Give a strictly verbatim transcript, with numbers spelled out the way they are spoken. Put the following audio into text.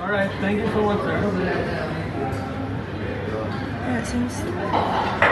All right, thank you so much, sir. Yeah, it seems.